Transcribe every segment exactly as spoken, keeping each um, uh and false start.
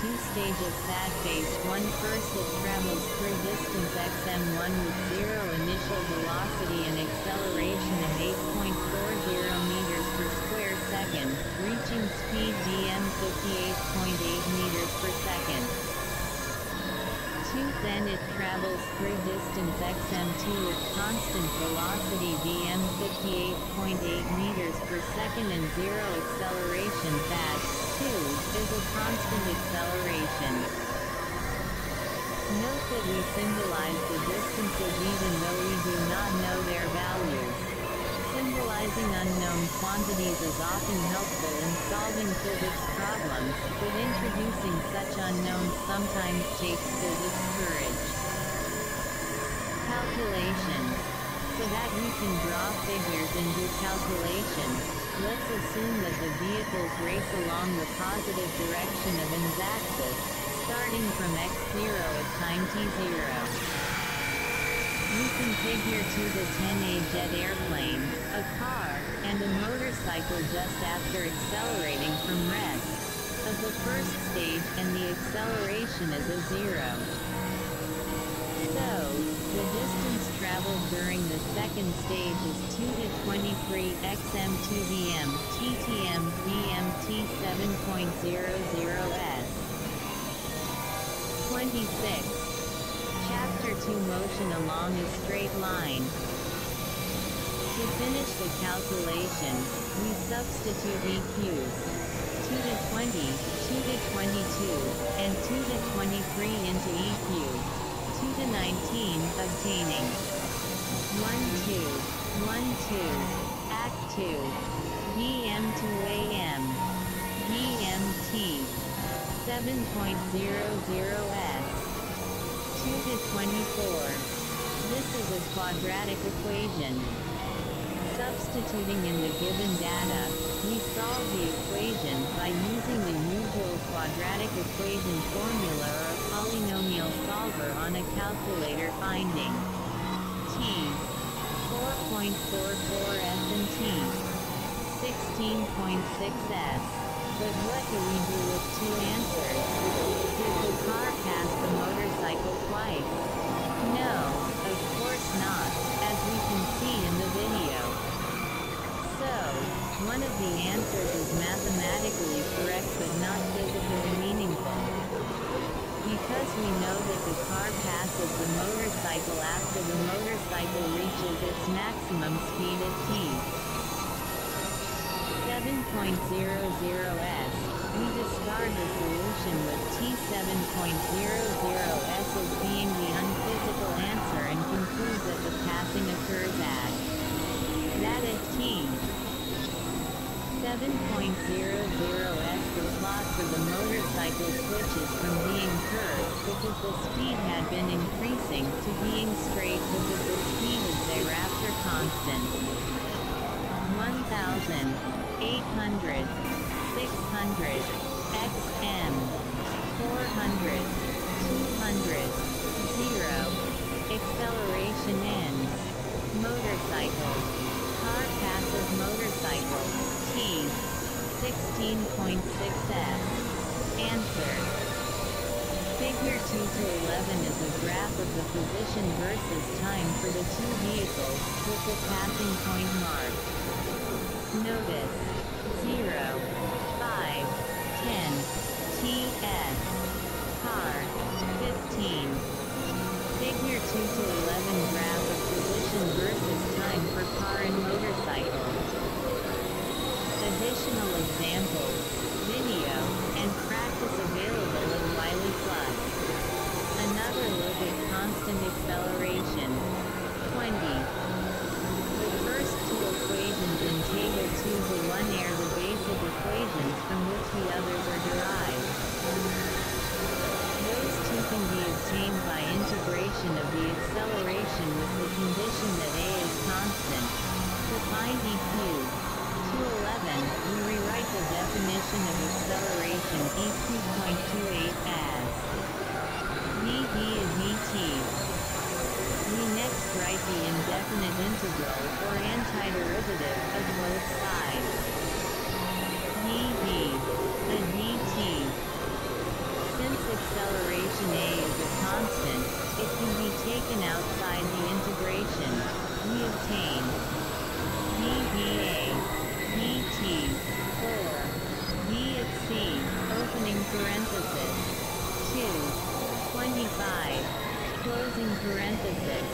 two stages. Pad phase one. First, it travels through distance x m one with zero initial velocity and acceleration of eight point four zero meters per square second, reaching speed d m fifty-eight point eight meters per second. two. Then it travels through distance x m two with constant velocity d m fifty-eight point eight meters per second and zero acceleration. Pad two is a constant acceleration. Note that we symbolize the distances even though we do not know their values. Symbolizing unknown quantities is often helpful in solving physics problems, but introducing such unknowns sometimes takes physics courage. Calculation. So that we can draw figures and do calculations, let's assume that the vehicles race along the positive direction of an axis, starting from x zero at time t zero. We can figure to the ten a jet airplane, a car, and a motorcycle just after accelerating from rest of the first stage, and the acceleration is a zero. So, the distance traveled during the second stage is two to twenty-three x m two d m, t t m, d m t seven point zero zero s. twenty-six. Chapter two. Motion along a straight line. To finish the calculation, we substitute E Qs. two to twenty, two to twenty-two, and two to twenty-three into E Q. two to nineteen, obtaining one two, one two, act two, d m to a m, d m t, seven point zero zero s, two to twenty-four. This is a quadratic equation. Substituting in the given data, we solve the equation by using the usual quadratic equation formula or polynomial solver on a calculator, finding t four point four four s and t sixteen point six s. But what do we do with two answers? Did the car pass the motorcycle twice? No, of course not, as we can see in the video. So, one of the answers is mathematically correct but not physically meaningful. Because we know that the car passes the motorcycle after the motorcycle reaches its maximum speed at t seven point zero zero s, we discard the solution with t seven point zero zero s as being the unphysical answer and conclude that the passing occurs at that at t seven point zero zero s. The plot for the motorcycle switches from being curved because the speed had been increasing to being straight because the speed is thereafter constant. one thousand, eight hundred, six hundred, x m, four hundred, two hundred, zero. Acceleration ends. Motorcycle. Car passes motorcycle. T. sixteen point six s. Answer. Figure two to eleven is a graph of the position versus time for the two vehicles, with the passing point marked. Notice. zero, five, ten, T S. Car. fifteen. Figure two to eleven graph of position versus time for car and motorcycle. Additional examples, video, and practice available in Wiley Plus. Another look at constant acceleration. twenty. The first two equations in Table two to one are the basic equations from which the others are derived. Those two can be obtained by integration of the acceleration with the condition that a is constant. To find E Q. To eleven, we rewrite the definition of acceleration a is a constant, it can be taken outside the integration. We obtain d b a d t over v at c, opening parenthesis, two, twenty-five, closing parenthesis.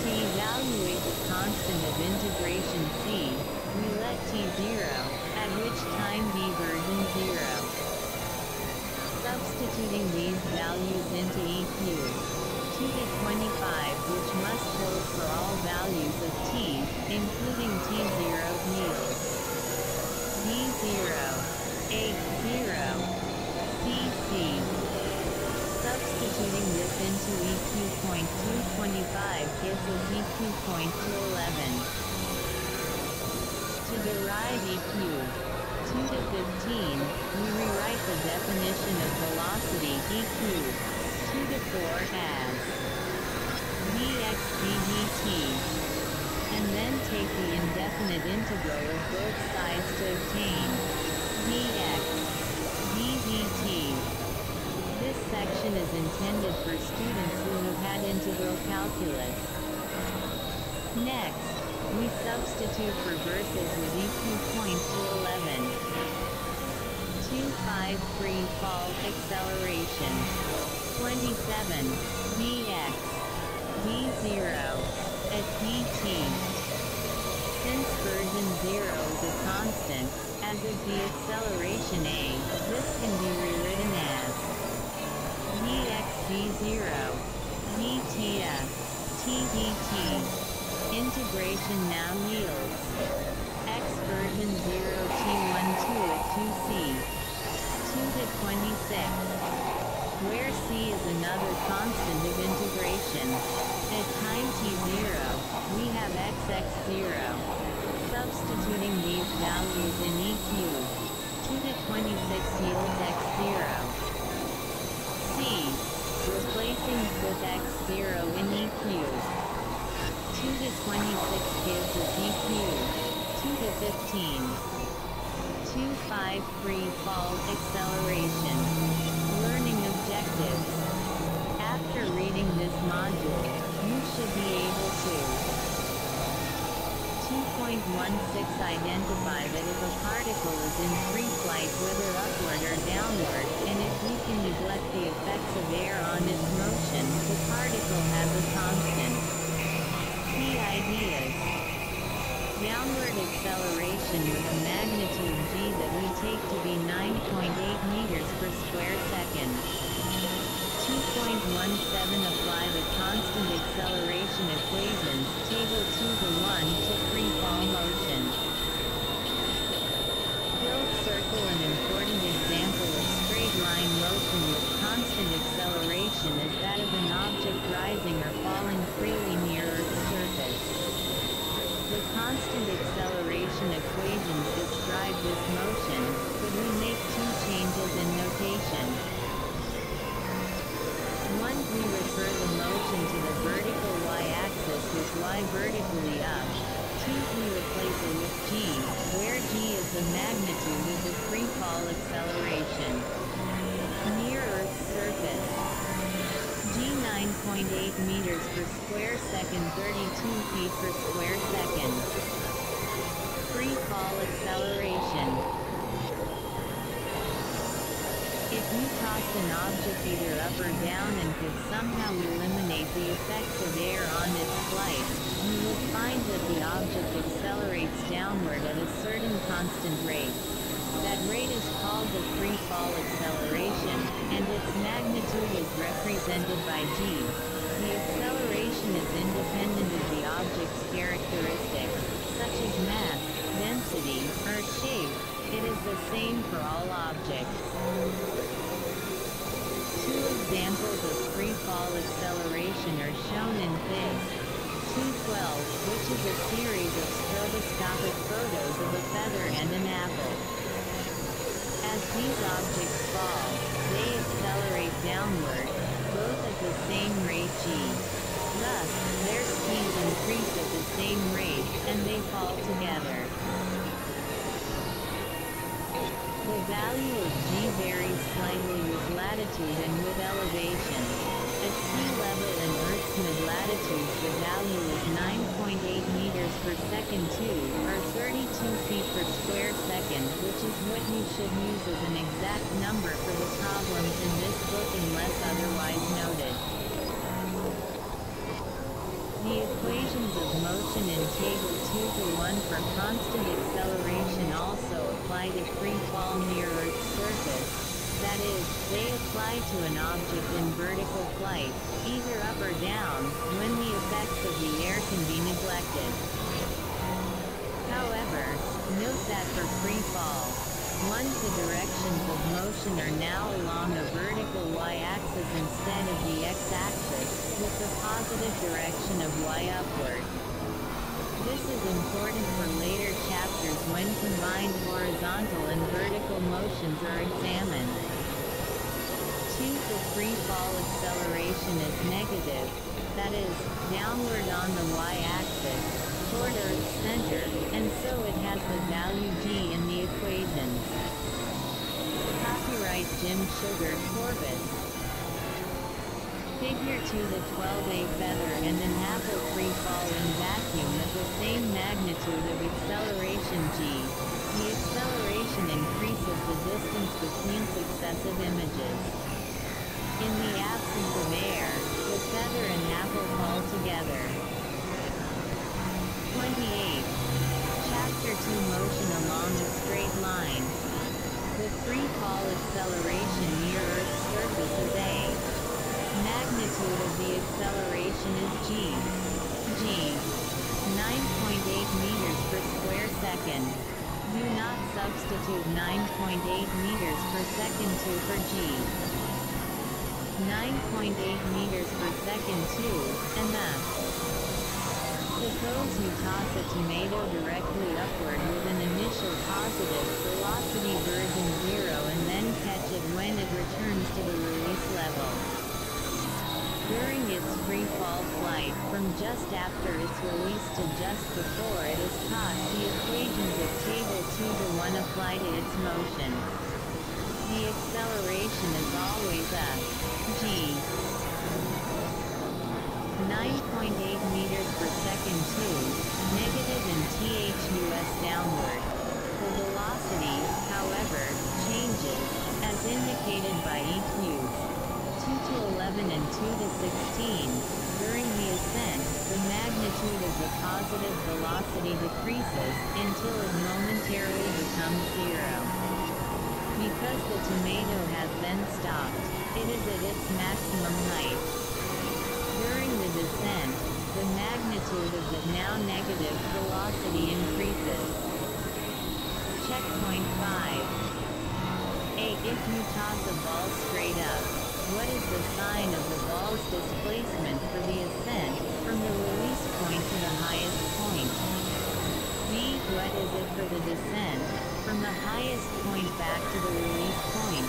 To evaluate the constant of integration c, we let t zero, at which time v version zero. Substituting these values into E Q, t to twenty-five, which must hold for all values of t, including t zero yields d zero, h zero, c c. Substituting this into E Q point two twenty-five gives us E Q point two eleven. To derive E Q two to fifteen, we rewrite the definition of velocity E Q two to four as d x d v t, and then take the indefinite integral of both sides to obtain d x d v t. This section is intended for students who have had integral calculus. Next, we substitute for verses with E Q point two eleven. twenty-five free fall acceleration. twenty-seven, d x d zero, at d t. Since version zero is a constant, as is the acceleration a, this can be rewritten as d x d zero d t f t d t. Integration now yields x version zero t twelve at two c, two to twenty-six, where c is another constant of integration. At time t zero, we have x x zero. Substituting these values in E Q, two to twenty-six yields x zero. Replacing with x zero in E Q. two to twenty-six gives us E Q two to fifteen. twenty-five free fall acceleration. Learning objectives. After reading this module, you should be able to two point one six identify that if a particle is in free flight, whether upward or downward, and if we can neglect the effects of air on its motion, the particle has a constant. Key ideas. Downward acceleration with a magnitude g that we take to be nine point eight meters per square second. two point one seven Apply the constant acceleration equations, table two to one, to free fall motion. Build circle. An important example of straight line motion with constant acceleration is that of an object rising or falling freely near Earth's surface. The constant acceleration equations describe this motion, but we make two changes in notation. One, we refer the motion to the vertical y-axis with y vertically up. Two, we replace it with g, where g is the magnitude of the free fall acceleration. Near Earth's surface, g nine point eight meters per square second, thirty-two feet per square second. Free fall acceleration. If you toss an object either up or down and could somehow eliminate the effects of air on its flight, you would find that the object accelerates downward at a certain constant rate. That rate is called the free fall acceleration, and its magnitude is represented by g. The acceleration is independent of the object's characteristics, such as mass, density, or shape. It is the same for all objects. Two examples of free fall acceleration are shown in Fig. two twelve, which is a series of stroboscopic photos of a feather and an apple. As these objects fall, they accelerate downward, both at the same rate g. Thus, their speeds increase at the same rate, and they fall together. The value of g varies slightly with latitude altitude and with elevation. At sea level and Earth's mid-latitude, the value is nine point eight meters per second two, or thirty-two feet per square second, which is what you should use as an exact number for the problems in this book unless otherwise noted. The equations of motion in Table two to one for constant acceleration also apply to free fall near Earth's surface, that is, they apply to an object in vertical flight, either up or down, when the effects of the air can be neglected. However, note that for free fall, once the directions of motion are now along the vertical y-axis instead of the x-axis, with the positive direction of y upward. This is important for later chapters when combined horizontal and vertical motions are examined. two. The free fall acceleration is negative, that is, downward on the y-axis, toward Earth's center, and so it has the value d in the equation. Copyright Jim Sugar Corbett. Figure two. The twelve A feather and an apple free fall in vacuum at the same magnitude of acceleration g. The acceleration increases the distance between successive images. In the absence of air, the feather and apple fall together. twenty-eight. Chapter two. Motion along a straight line. The free fall acceleration near Earth's surface is a. Magnitude of the acceleration is g. g. nine point eight meters per square second. Do not substitute nine point eight meters per second two for g. nine point eight meters per second two, and thus. Suppose you toss a tomato directly upward with an initial positive velocity version zero and then catch it when it returns to the release level. During its free fall flight, from just after its release to just before it is caught, the equations of Table two to one apply to its motion. The acceleration is always a g. nine point eight meters per second two, negative in THUS downward. The velocity, however, changes, as indicated by E Qs. two to eleven and two to sixteen, during the ascent, the magnitude of the positive velocity decreases, until it momentarily becomes zero. Because the tomato has then stopped, it is at its maximum height. During the descent, the magnitude of the now negative velocity increases. Checkpoint five. A. If you toss a ball straight up, what is the sign of the ball's displacement for the ascent, from the release point to the highest point? B. What is it for the descent, from the highest point back to the release point?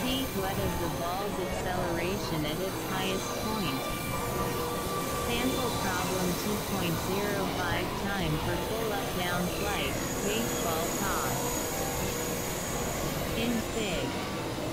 C. What is the ball's acceleration at its highest point? Sample problem two point zero five time for full up-down flight, baseball toss. In Fig.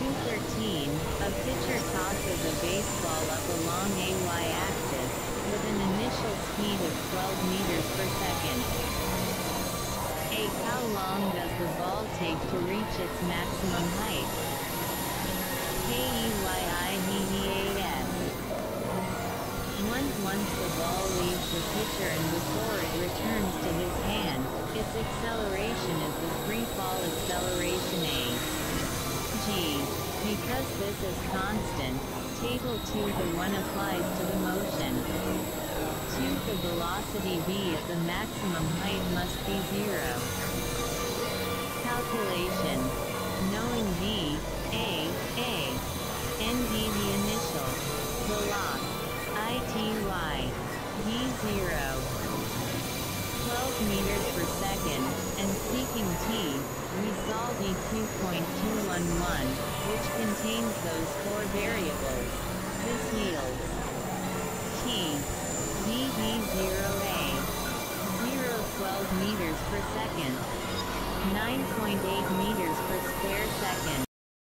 two thirteen, a pitcher tosses a baseball up along a y-axis, with an initial speed of twelve meters per second. A. How long does the ball take to reach its maximum height? K E Y I D D A S. Once, once the ball leaves the pitcher and before it returns to his hand, its acceleration is the free fall acceleration A. G. Because this is constant, Table two to one applies to the motion. two. The velocity v at the maximum height must be zero. Calculation. Knowing v, a, a, nd the initial, veloc, ity, v zero. twelve meters per second, and seeking t, resolve E Q point two one one, which contains those four variables. This yields t, d v zero a, zero point one two meters per second, nine point eight meters per square second.